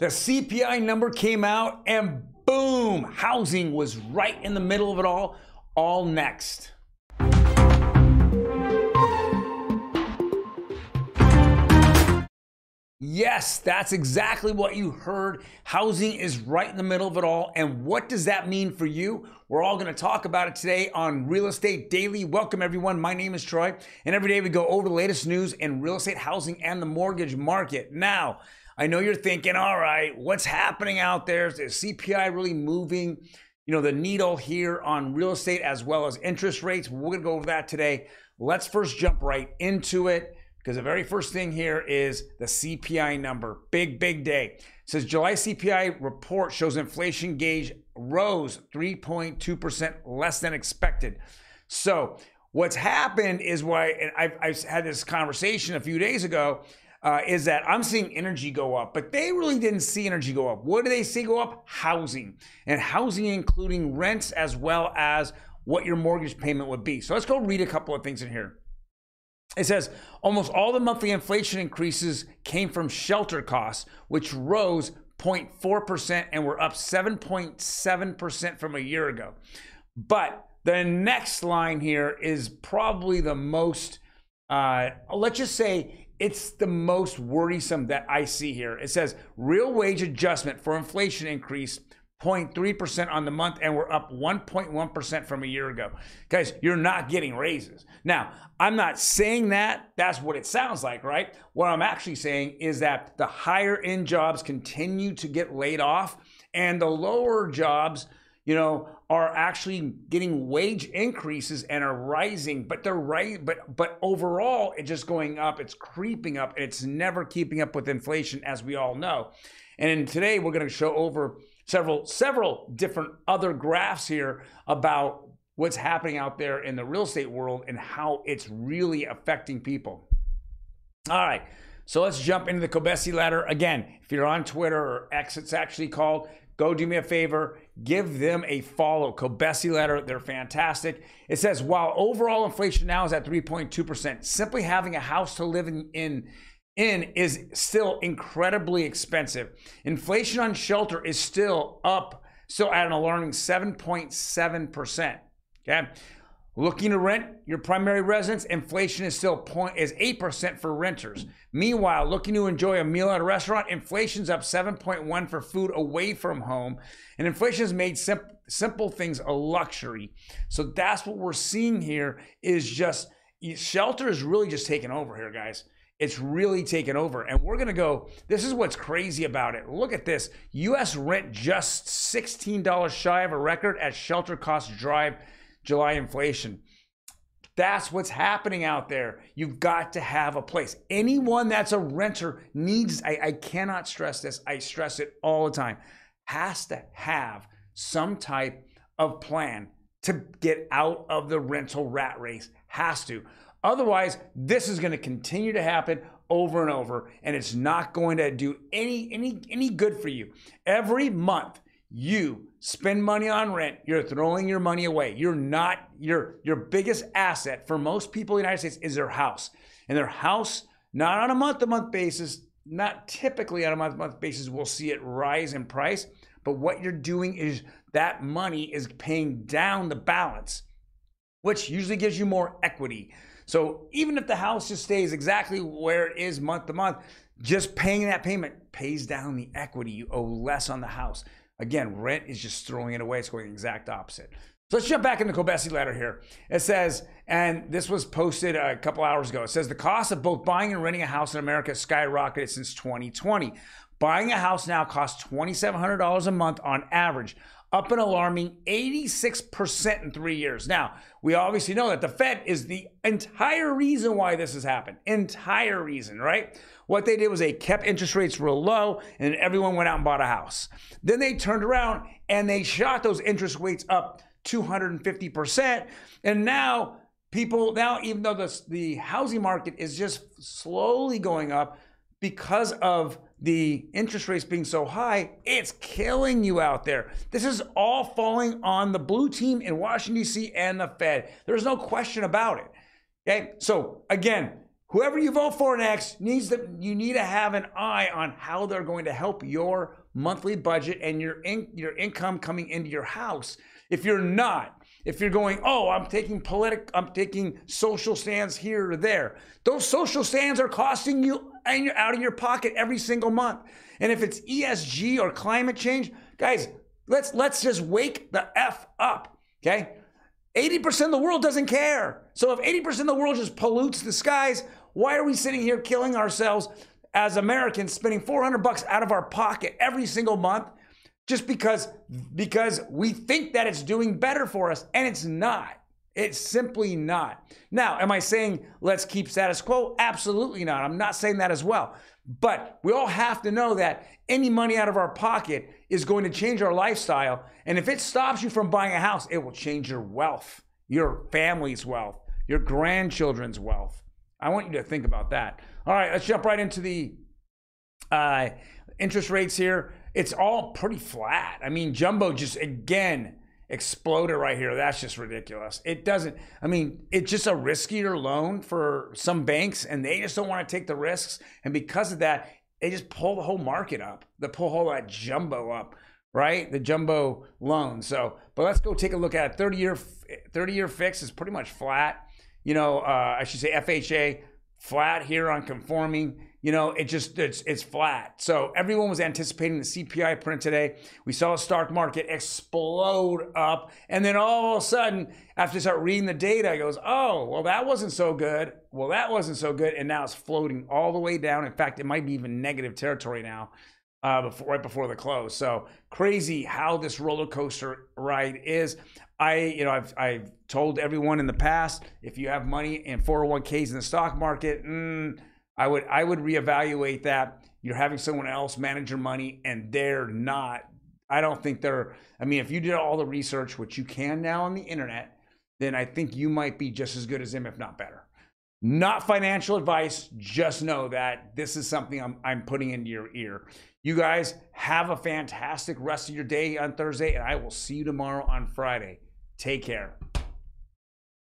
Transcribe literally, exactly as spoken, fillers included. The C P I number came out and boom, housing was right in the middle of it all, all next. Yes, that's exactly what you heard. Housing is right in the middle of it all. And what does that mean for you? We're all gonna talk about it today on Real Estate Daily. Welcome everyone, my name is Troy. And every day we go over the latest news in real estate, housing, and the mortgage market. Now, I know you're thinking, all right, what's happening out there? Is C P I really moving, you know, the needle here on real estate as well as interest rates? We're gonna go over that today. Let's first jump right into it, because the very first thing here is the C P I number. Big, big day. It says July C P I report shows inflation gauge rose three point two percent less than expected. So what's happened is why, and I've, I've had this conversation a few days ago, uh, is that I'm seeing energy go up, but they really didn't see energy go up. What do they see go up? Housing. And housing including rents as well as what your mortgage payment would be. So let's go read a couple of things in here. It says, almost all the monthly inflation increases came from shelter costs, which rose zero point four percent and were up seven point seven percent from a year ago. But the next line here is probably the most, uh, let's just say it's the most worrisome that I see here. It says, real wage adjustment for inflation increase zero point three percent on the month and we're up one point one percent from a year ago. Guys, you're not getting raises. Now, I'm not saying that, that's what it sounds like, right? What I'm actually saying is that the higher end jobs continue to get laid off and the lower jobs, you know, are actually getting wage increases and are rising, but they're right, but but overall it's just going up, it's creeping up, and it's never keeping up with inflation, as we all know. And today we're gonna show over Several, several different other graphs here about what's happening out there in the real estate world and how it's really affecting people. All right, so let's jump into the Kobeissi Letter. Again, if you're on Twitter or X, it's actually called, go do me a favor, give them a follow. Kobeissi Letter, they're fantastic. It says, while overall inflation now is at three point two percent, simply having a house to live in, in In is still incredibly expensive. Inflation on shelter is still up, still at an alarming seven point seven percent. Okay, looking to rent your primary residence, inflation is still point is eight percent for renters. Meanwhile, looking to enjoy a meal at a restaurant, inflation's up seven point one for food away from home, and inflation has made simp simple things a luxury. So that's what we're seeing here. Is just shelter is really just taking over here, guys. It's really taken over. And we're gonna go, this is what's crazy about it. Look at this, U S rent just sixteen dollars shy of a record as shelter costs drive July inflation. That's what's happening out there. You've got to have a place. Anyone that's a renter needs, I, I cannot stress this, I stress it all the time, has to have some type of plan to get out of the rental rat race, has to. Otherwise, this is going to continue to happen over and over, and it's not going to do any, any, any good for you. Every month you spend money on rent, you're throwing your money away. You're not, your, your biggest asset for most people in the United States is their house. And their house, not on a month-to-month basis, not typically on a month-to-month basis, we'll see it rise in price. But what you're doing is that money is paying down the balance, which usually gives you more equity. So even if the house just stays exactly where it is month to month, just paying that payment pays down the equity. You owe less on the house. Again, rent is just throwing it away. It's going the exact opposite. So let's jump back into Kobeissi Letter here. It says, and this was posted a couple hours ago. It says the cost of both buying and renting a house in America skyrocketed since twenty twenty. Buying a house now costs twenty-seven hundred dollars a month on average, up an alarming eighty-six percent in three years. Now, we obviously know that the Fed is the entire reason why this has happened. Entire reason, right? What they did was they kept interest rates real low and everyone went out and bought a house. Then they turned around and they shot those interest rates up two hundred fifty percent. And now people, now even though the, the housing market is just slowly going up, because of the interest rates being so high, it's killing you out there. This is all falling on the blue team in Washington D C and the Fed. There's no question about it, okay? So again, whoever you vote for next needs to, you need to have an eye on how they're going to help your monthly budget and your in, your income coming into your house. If you're not, if you're going, oh, I'm taking politic, I'm taking social stands here or there. Those social stands are costing you and you're out of your pocket every single month. And if it's E S G or climate change, guys, let's let's just wake the F up, okay? eighty percent of the world doesn't care. So if eighty percent of the world just pollutes the skies, why are we sitting here killing ourselves as Americans, spending four hundred bucks out of our pocket every single month just because, because we think that it's doing better for us, and it's not. It's simply not. Now, am I saying let's keep status quo? Absolutely not. I'm not saying that as well. But we all have to know that any money out of our pocket is going to change our lifestyle. And if it stops you from buying a house, it will change your wealth, your family's wealth, your grandchildren's wealth. I want you to think about that. All right, let's jump right into the uh, interest rates here. It's all pretty flat. I mean, Jumbo just, again, exploded right here. That's just ridiculous. It doesn't, I mean, it's just a riskier loan for some banks, and they just don't want to take the risks. And because of that, they just pull the whole market up. They pull all that Jumbo up, right? The Jumbo loan. So, but let's go take a look at it. thirty-year fix is pretty much flat. You know, uh, I should say F H A, flat here on conforming. You know, it just, it's, it's flat. So everyone was anticipating the C P I print today. We saw the stock market explode up. And then all of a sudden, after you start reading the data, it goes, oh, well, that wasn't so good. Well, that wasn't so good. And now it's floating all the way down. In fact, it might be even negative territory now, uh, before, right before the close. So crazy how this roller coaster ride is. I, you know, I've, I've told everyone in the past, if you have money in four oh one Ks in the stock market, mm, I would, I would reevaluate that. You're having someone else manage your money, and they're not, I don't think they're, I mean, if you did all the research, which you can now on the internet, then I think you might be just as good as them, if not better. Not financial advice, just know that this is something I'm, I'm putting into your ear. You guys have a fantastic rest of your day on Thursday, and I will see you tomorrow on Friday. Take care.